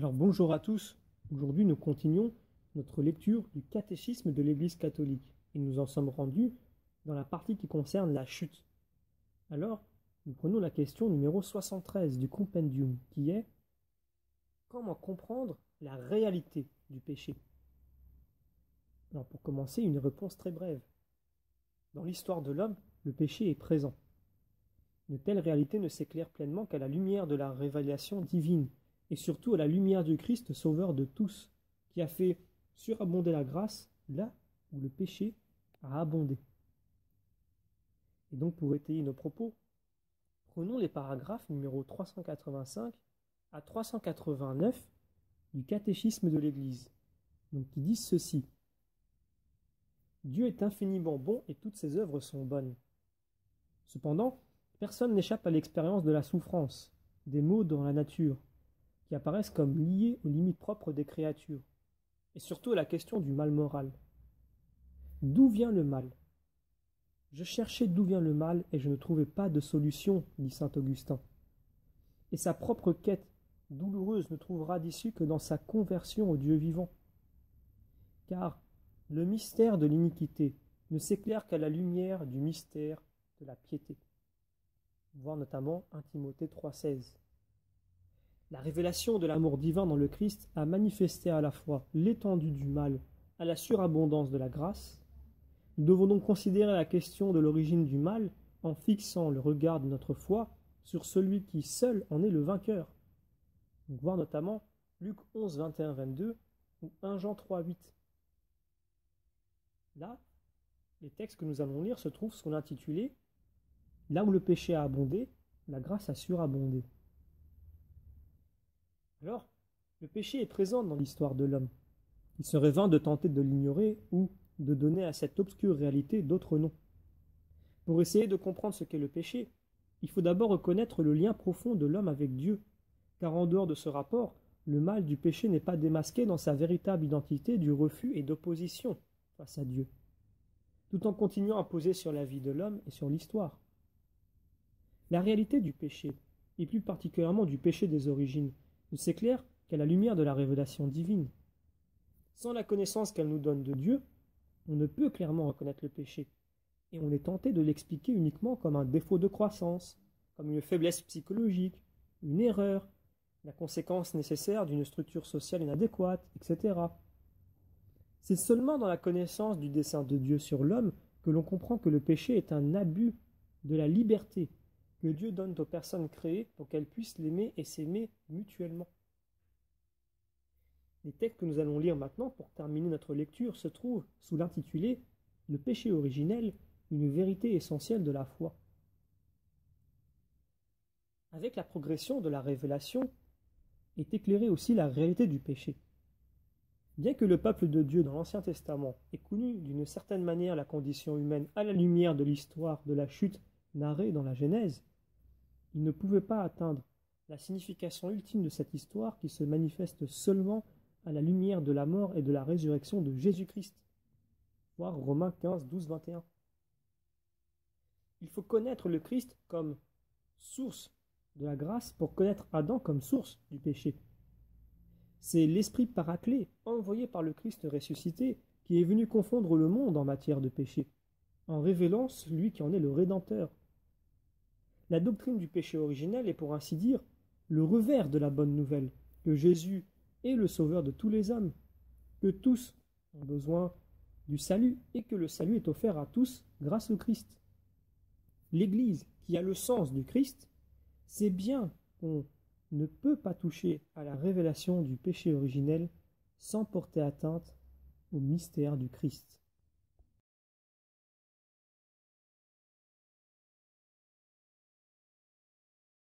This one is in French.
Alors bonjour à tous, aujourd'hui nous continuons notre lecture du Catéchisme de l'Église catholique et nous en sommes rendus dans la partie qui concerne la chute. Alors nous prenons la question numéro 73 du Compendium qui est « Comment comprendre la réalité du péché ?» Alors pour commencer, une réponse très brève. Dans l'histoire de l'homme, le péché est présent. Une telle réalité ne s'éclaire pleinement qu'à la lumière de la révélation divine, et surtout à la lumière du Christ sauveur de tous, qui a fait surabonder la grâce là où le péché a abondé. Et donc pour étayer nos propos, prenons les paragraphes numéro 385 à 389 du Catéchisme de l'Église, donc qui disent ceci. « Dieu est infiniment bon et toutes ses œuvres sont bonnes. Cependant, personne n'échappe à l'expérience de la souffrance, des maux dans la nature, qui apparaissent comme liés aux limites propres des créatures, et surtout à la question du mal moral. D'où vient le mal? Je cherchais d'où vient le mal et je ne trouvais pas de solution, dit saint Augustin. Et sa propre quête douloureuse ne trouvera d'issue que dans sa conversion au Dieu vivant. Car le mystère de l'iniquité ne s'éclaire qu'à la lumière du mystère de la piété. » Voir notamment 1 Timothée 3,16. La révélation de l'amour divin dans le Christ a manifesté à la fois l'étendue du mal à la surabondance de la grâce. Nous devons donc considérer la question de l'origine du mal en fixant le regard de notre foi sur celui qui seul en est le vainqueur. Donc voir notamment Luc 11, 21, 22 ou 1 Jean 3, 8. Là, les textes que nous allons lire se trouvent sous l'intitulé « Là où le péché a abondé, la grâce a surabondé ». Alors, le péché est présent dans l'histoire de l'homme. Il serait vain de tenter de l'ignorer ou de donner à cette obscure réalité d'autres noms. Pour essayer de comprendre ce qu'est le péché, il faut d'abord reconnaître le lien profond de l'homme avec Dieu, car en dehors de ce rapport, le mal du péché n'est pas démasqué dans sa véritable identité du refus et d'opposition face à Dieu, tout en continuant à poser sur la vie de l'homme et sur l'histoire. La réalité du péché, et plus particulièrement du péché des origines, ne s'éclaire qu'à la lumière de la révélation divine. Sans la connaissance qu'elle nous donne de Dieu, on ne peut clairement reconnaître le péché, et on est tenté de l'expliquer uniquement comme un défaut de croissance, comme une faiblesse psychologique, une erreur, la conséquence nécessaire d'une structure sociale inadéquate, etc. C'est seulement dans la connaissance du dessein de Dieu sur l'homme que l'on comprend que le péché est un abus de la liberté que Dieu donne aux personnes créées pour qu'elles puissent l'aimer et s'aimer mutuellement. Les textes que nous allons lire maintenant pour terminer notre lecture se trouvent sous l'intitulé « Le péché originel, une vérité essentielle de la foi ». Avec la progression de la révélation est éclairée aussi la réalité du péché. Bien que le peuple de Dieu dans l'Ancien Testament ait connu d'une certaine manière la condition humaine à la lumière de l'histoire de la chute narrée dans la Genèse, il ne pouvait pas atteindre la signification ultime de cette histoire qui se manifeste seulement à la lumière de la mort et de la résurrection de Jésus-Christ. Voir Romains 15, 12, 21. Il faut connaître le Christ comme source de la grâce pour connaître Adam comme source du péché. C'est l'esprit paraclet envoyé par le Christ ressuscité qui est venu confondre le monde en matière de péché, en révélant celui qui en est le Rédempteur. La doctrine du péché originel est pour ainsi dire le revers de la bonne nouvelle, que Jésus est le sauveur de tous les hommes, que tous ont besoin du salut et que le salut est offert à tous grâce au Christ. L'Église, qui a le sens du Christ, sait bien qu'on ne peut pas toucher à la révélation du péché originel sans porter atteinte au mystère du Christ.